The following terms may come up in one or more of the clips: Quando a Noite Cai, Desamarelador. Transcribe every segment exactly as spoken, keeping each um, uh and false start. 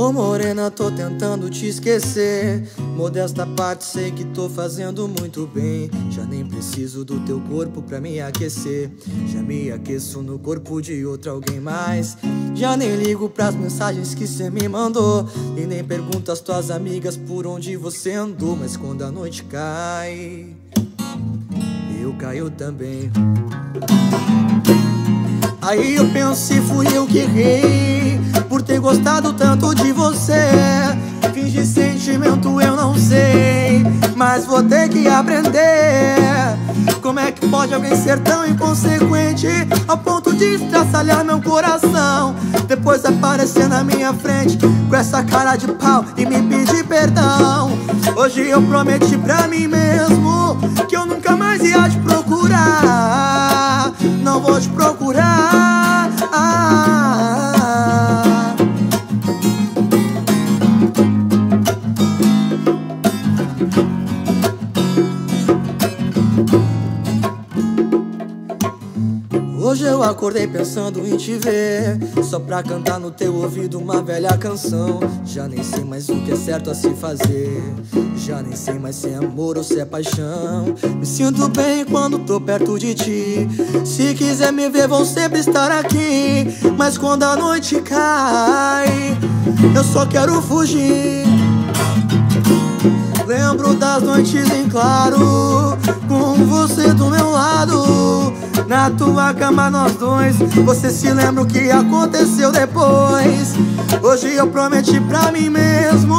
Ô morena, tô tentando te esquecer. Modesta parte, sei que tô fazendo muito bem. Já nem preciso do teu corpo pra me aquecer. Já me aqueço no corpo de outro alguém mais. Já nem ligo pras mensagens que cê me mandou e nem pergunto às tuas amigas por onde você andou. Mas quando a noite cai, eu caio também. Aí eu penso se fui eu que errei por ter gostado tanto de você. Fingir sentimento eu não sei, mas vou ter que aprender. Como é que pode alguém ser tão inconsequente ao ponto de estraçalhar meu coração, depois aparecer na minha frente com essa cara de pau e me pedir perdão? Hoje eu prometi pra mim mesmo que eu nunca mais ia te procurar. Não vou te procurar. Hoje eu acordei pensando em te ver, só pra cantar no teu ouvido uma velha canção. Já nem sei mais o que é certo a se fazer, já nem sei mais se é amor ou se é paixão. Me sinto bem quando tô perto de ti. Se quiser me ver, vou sempre estar aqui. Mas quando a noite cai, eu só quero fugir. Lembro das noites em claro, com você do meu lado. Na tua cama nós dois, você se lembra o que aconteceu depois? Hoje eu prometi pra mim mesmo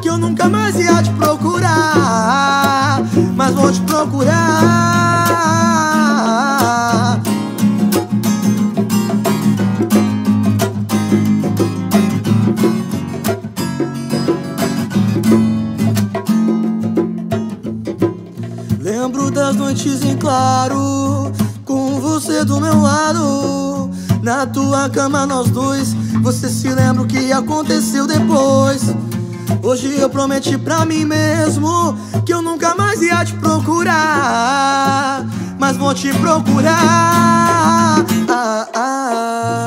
que eu nunca mais ia te procurar, mas vou te procurar. Lembro das noites em claro, com você do meu lado. Na tua cama nós dois, você se lembra o que aconteceu depois? Hoje eu prometi pra mim mesmo que eu nunca mais ia te procurar, mas vou te procurar. ah, ah, ah.